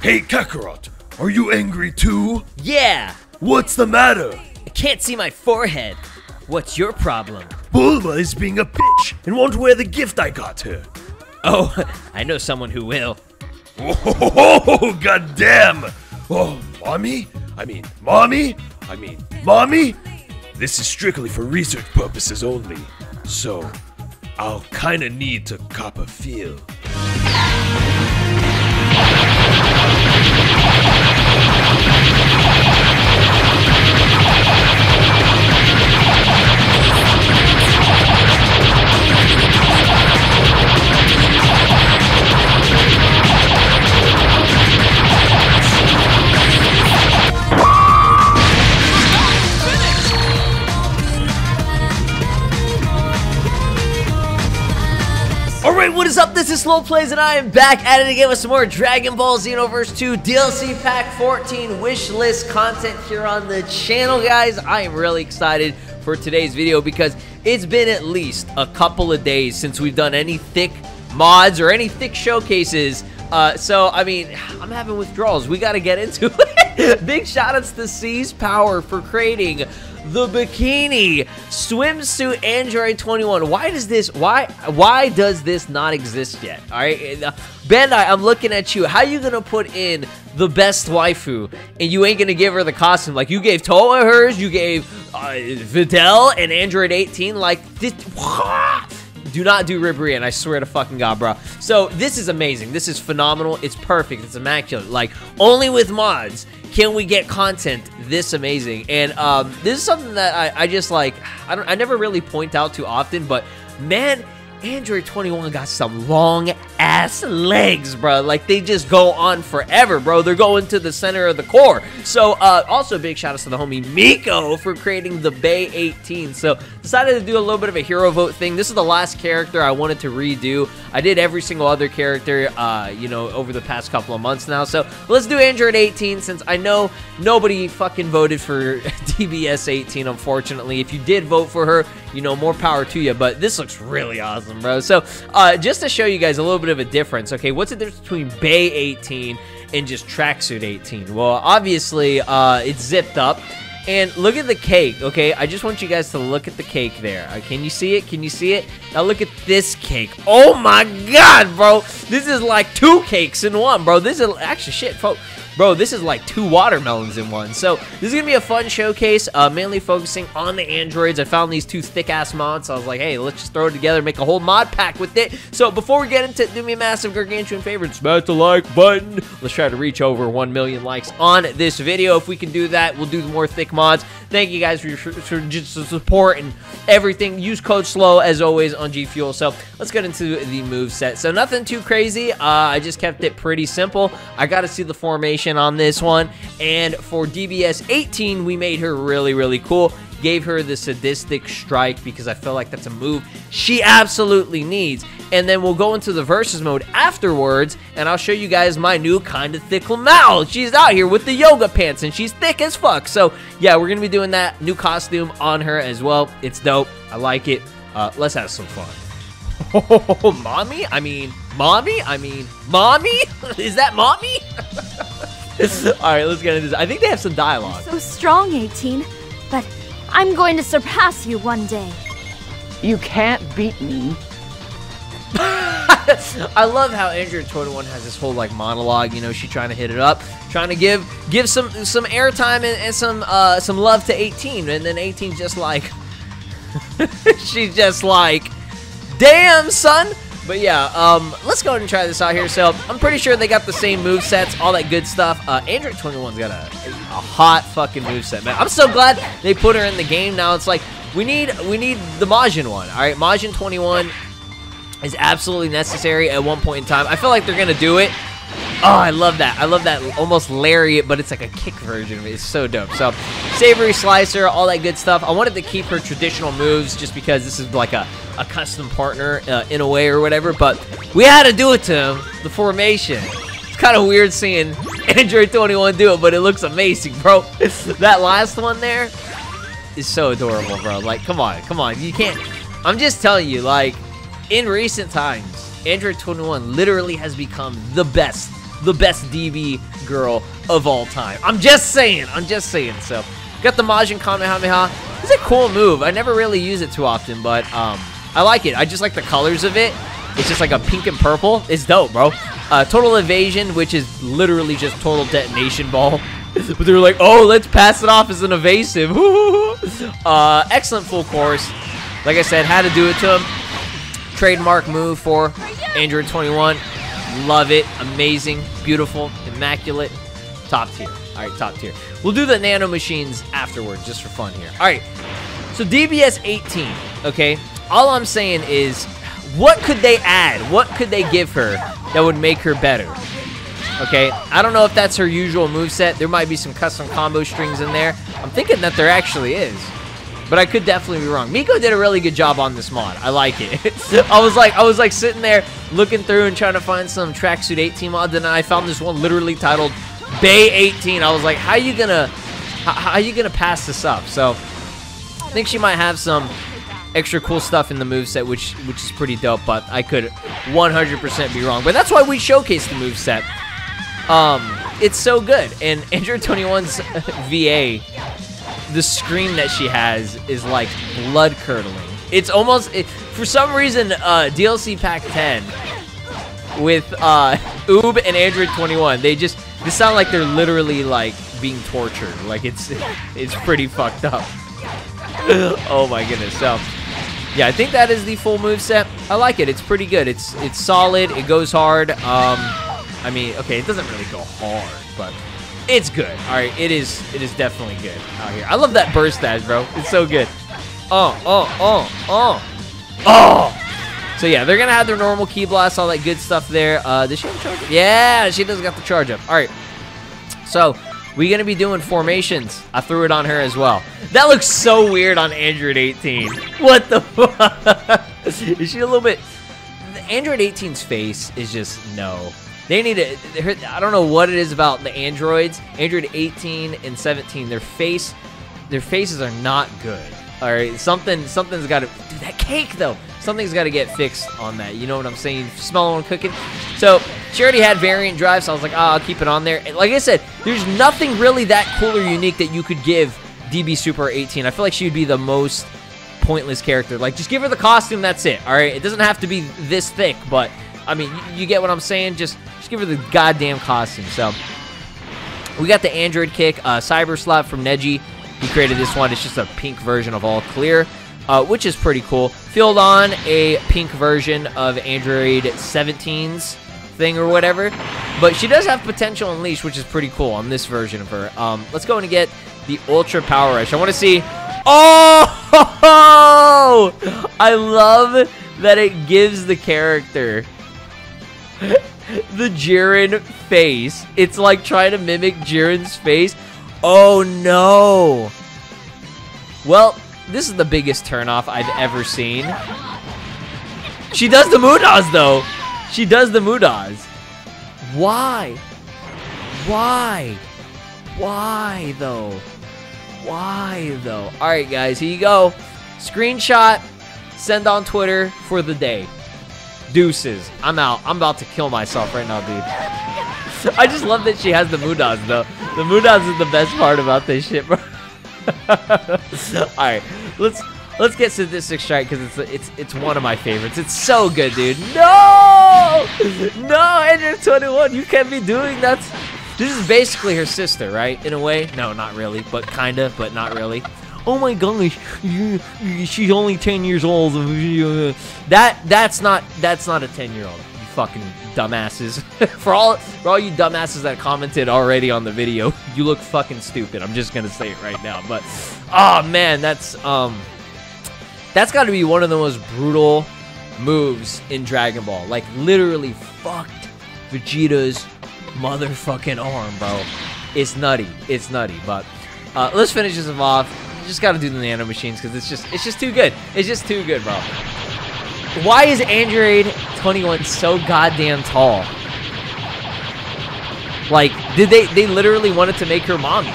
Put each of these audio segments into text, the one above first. Hey Kakarot, are you angry too? Yeah! What's the matter? I can't see my forehead. What's your problem? Bulma is being a bitch and won't wear the gift I got her. Oh, I know someone who will. Oh, goddamn! Oh, mommy? I mean, mommy? I mean, mommy? This is strictly for research purposes only, so I'll kinda need to cop a feel. Alright, what is up? This is SLOplays and I am back at it again with some more Dragon Ball Xenoverse 2 DLC Pack 14 wishlist content here on the channel, guys. I am really excited for today's video because it's been at least a couple of days since we've done any thick mods or any thick showcases. So, I mean, I'm having withdrawals. We gotta get into it. Big shout-outs to SeizePower for creating the bikini swimsuit Android 21. Why does this not exist yet? All right, Bandai, I'm looking at you. How you gonna put in the best waifu and you ain't gonna give her the costume like you gave Toa hers? You gave Videl and Android 18 like this. Do not do Ribrian, I swear to fucking God, bro. So, this is amazing. This is phenomenal. It's perfect. It's immaculate. Like, only with mods can we get content this amazing. And this is something that I just, like, I never really point out too often, but, man, Android 21 got some long-ass legs, bro. Like, they just go on forever, bro. They're going to the center of the core. So, also big shout-outs to the homie Miko for creating the Bae 18. So, decided to do a little bit of a hero vote thing. This is the last character I wanted to redo. I did every single other character, you know, over the past couple of months now. So, let's do Android 18 since I know nobody fucking voted for DBS 18, unfortunately. If you did vote for her, you know, more power to you. But this looks really awesome, bro. So just to show you guys a little bit of a difference, okay, what's the difference between Bae 18 and just Tracksuit 18? Well, obviously it's zipped up, and look at the cake. Okay, I just want you guys to look at the cake there. Can you see it? Can you see it? Now look at this cake. Oh my god, bro, this is like two cakes in one, bro. This is actually shit, folks. Bro, this is like two watermelons in one. So, this is going to be a fun showcase, mainly focusing on the androids. I found these two thick-ass mods, so I was like, hey, let's just throw it together, make a whole mod pack with it. So, before we get into it, do me a massive gargantuan favor and smash the like button. Let's try to reach over 1 million likes on this video. If we can do that, we'll do more thick mods. Thank you guys for your just the support and everything. Use code SLO, as always, on G Fuel. So, let's get into the moveset. So, nothing too crazy. I just kept it pretty simple. I got to see the formation on this one, and for DBS 18 we made her really cool. Gave her the sadistic strike because I feel like that's a move she absolutely needs. And then we'll go into the versus mode afterwards, and I'll show you guys my new kind of thick Lamal. She's out here with the yoga pants and she's thick as fuck. So yeah, we're gonna be doing that new costume on her as well. It's dope, I like it. Let's have some fun. Oh, mommy? I mean, mommy? I mean, mommy? Is that mommy? Alright, let's get into this. I think they have some dialogue. You're so strong, 18, but I'm going to surpass you one day. You can't beat me. I love how Android 21 has this whole, like, monologue. You know, she's trying to hit it up, trying to give some airtime and some love to 18, and then 18 just like... she's just like... damn, son. But yeah, let's go ahead and try this out here. So I'm pretty sure they got the same movesets, all that good stuff. Android 21's got a hot fucking moveset, man. I'm so glad they put her in the game now. It's like we need the Majin one. All right, Majin 21 is absolutely necessary at one point in time. I feel like they're gonna do it. Oh, I love that. I love that almost lariat, but it's like a kick version of it. It's so dope. So, Savory Slicer, all that good stuff. I wanted to keep her traditional moves just because this is like a custom partner in a way or whatever, but we had to do it to him. The formation. It's kind of weird seeing Android 21 do it, but it looks amazing, bro. That last one there is so adorable, bro. Like, come on. You can't. I'm just telling you, like, in recent times, Android 21 literally has become the best DB girl of all time. I'm just saying. So, got the Majin Kamehameha. It's a cool move. I never really use it too often, but I like it. I just like the colors of it. It's just like a pink and purple. It's dope, bro. Total Evasion, which is literally just total detonation ball. But they were like, oh, let's pass it off as an evasive. Excellent full course. Like I said, had to do it to him. Trademark move for Android 21. Love it. Amazing. Beautiful. Immaculate. Top tier. All right, top tier. We'll do the Nano Machines afterward just for fun here. All right. So DBS 18, okay? All I'm saying is, what could they add? What could they give her that would make her better? Okay, I don't know if that's her usual moveset. There might be some custom combo strings in there. I'm thinking that there actually is, but I could definitely be wrong. Miko did a really good job on this mod. I like it. I was like sitting there looking through and trying to find some Tracksuit 18 mod, and I found this one literally titled Bae 18. I was like, how are you gonna pass this up? So I think she might have some extra cool stuff in the moveset, which is pretty dope, but I could 100% be wrong. But that's why we showcase the moveset. It's so good. And Android 21's VA, the scream that she has is like blood curdling. It's almost, for some reason, DLC Pack 10 with Oob and Android 21, they sound like they're literally like being tortured. Like it's pretty fucked up. Oh my goodness. So yeah, I think that is the full moveset. I like it. It's pretty good. It's solid. It goes hard. I mean, okay, it doesn't really go hard, but it's good. All right, it is definitely good out here. I love that burst dash, bro. It's so good. Oh. So yeah, they're gonna have their normal key blast, all that good stuff there. Does she have a charge up? Yeah, she does got the charge up. All right. So we're gonna be doing formations. I threw it on her as well. That looks so weird on Android 18. What the fuck? Is she a little bit... Android 18's face is just no. They need to... I don't know what it is about the Androids. Android 18 and 17, their faces are not good. All right, something's got to... Dude, that cake, though. Something's got to get fixed on that. You know what I'm saying? Smelling and cooking. So she already had variant drive, so I was like, oh, I'll keep it on there. And like I said, there's nothing really that cool or unique that you could give DB Super 18. I feel like she would be the most pointless character. Like, just give her the costume. That's it. All right, it doesn't have to be this thick, but I mean, you get what I'm saying. Just give her the goddamn costume. So we got the Android kick, cyber slap from Negi. He created this one. It's just a pink version of all clear. Which is pretty cool. Filled on a pink version of Android 17's thing or whatever. But she does have potential unleash, which is pretty cool on this version of her. Let's go and get the ultra power rush. I want to see... Oh! I love that it gives the character the Jiren face. It's like trying to mimic Jiren's face. Oh, no. Well... This is the biggest turnoff I've ever seen. She does the mudaz, though. She does the mudaz. Why? Why? Why, though? Why, though? All right, guys. Here you go. Screenshot. Send on Twitter for the day. Deuces. I'm out. I'm about to kill myself right now, dude. I just love that she has the mudaz, though. The mudaz is the best part about this shit, bro. Alright, let's get sadistic strike because it's one of my favorites. It's so good, dude. No, Android 21, you can't be doing that. This is basically her sister, right? In a way. No, not really, but kinda, but not really. Oh my gosh, she's only 10 years old. That's not a 10-year-old. You fucking dumbasses. For all you dumbasses that commented already on the video, you look fucking stupid. I'm just gonna say it right now. But oh man, that's got to be one of the most brutal moves in Dragon Ball. Like literally fucked Vegeta's motherfucking arm, bro. It's nutty. But let's finish this off. Just gotta do the Nano Machines because it's just too good. It's just too good, bro. Why is Android 21 so goddamn tall? Like, did they literally wanted to make her mommy?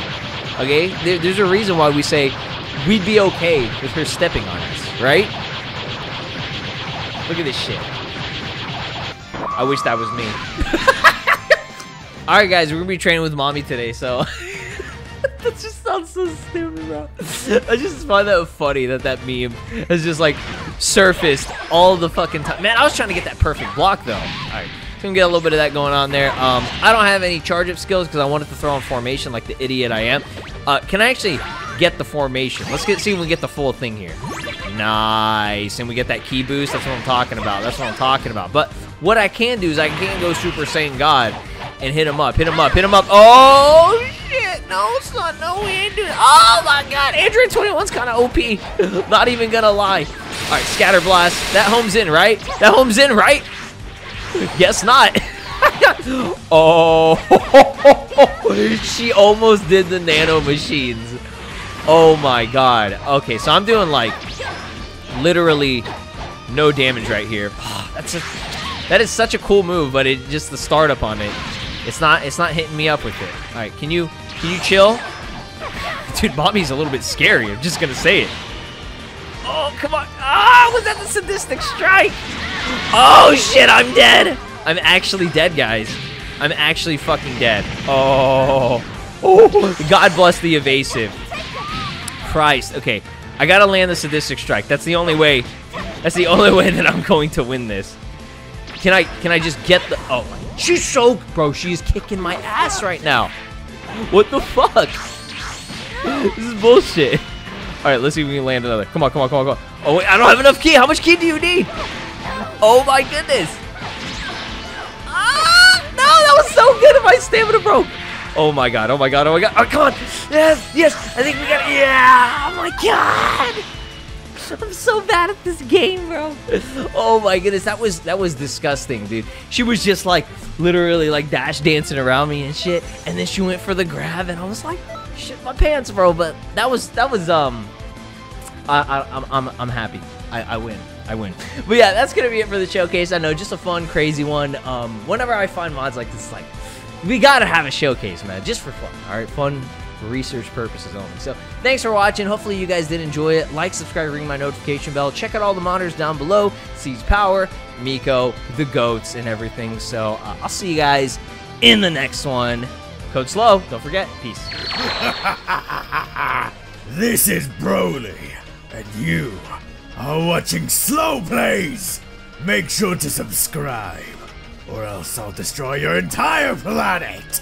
Okay, there's a reason why we say we'd be okay with her stepping on us, right? Look at this shit. I wish that was me. Alright guys, we're gonna be training with mommy today, so... That just sounds so stupid, bro. I just find that funny that that meme has just like surfaced all the fucking time. Man, I was trying to get that perfect block though. Alright, so we can get a little bit of that going on there. I don't have any charge-up skills because I wanted to throw in formation like the idiot I am. Can I actually get the formation? Let's see if we get the full thing here. Nice, and we get that key boost. That's what I'm talking about. That's what I'm talking about. But what I can do is I can go Super Saiyan God and hit him up, hit him up, hit him up. Oh, shit. No, it's not. No, we ain't doing it. Oh, my God. Android 21's kind of OP. Not even going to lie. All right, Scatter Blast. That homes in, right? That homes in, right? Guess not. Oh, she almost did the Nano Machines. Oh, my God. Okay, so I'm doing, like, literally no damage right here. Oh, that's a... That is such a cool move, but it just the startup on it. It's not hitting me up with it. All right, can you chill? Dude, mommy's a little bit scary. I'm just gonna say it. Oh, come on. Ah, was that the sadistic strike? Oh shit, I'm dead. I'm actually dead, guys. I'm actually fucking dead. Oh. Oh. God bless the evasive. Christ. Okay, I gotta land the sadistic strike. That's the only way. That's the only way that I'm going to win this. Can I just get the... Oh, she's so... Bro, she's kicking my ass right now. What the fuck? This is bullshit. All right, let's see if we can land another. Come on, come on, come on, come on. Oh, wait, I don't have enough ki. How much ki do you need? Oh, my goodness. Ah, no, that was so good if my stamina broke. Oh, my God, oh, my God, oh, my God. Oh, come on. Yes, yes. I think we got... Yeah. Oh, my God. I'm so bad at this game, bro. Oh my goodness, that was disgusting, dude. She was just like literally like dash dancing around me and shit, and then she went for the grab, and I was like, shit, my pants, bro. But that was. I'm happy. I win. I win. But yeah, that's gonna be it for the showcase. I know, just a fun, crazy one. Whenever I find mods like this, like we gotta have a showcase, man, just for fun. All right, fun. Research purposes only. So thanks for watching. Hopefully you guys did enjoy it. Like, subscribe, ring my notification bell. Check out all the monitors down below. SeizePower, Miko, the goats, and everything. So I'll see you guys in the next one. Code SLO. Don't forget. Peace. This is Broly, and you are watching SLOplays. Make sure to subscribe, or else I'll destroy your entire planet.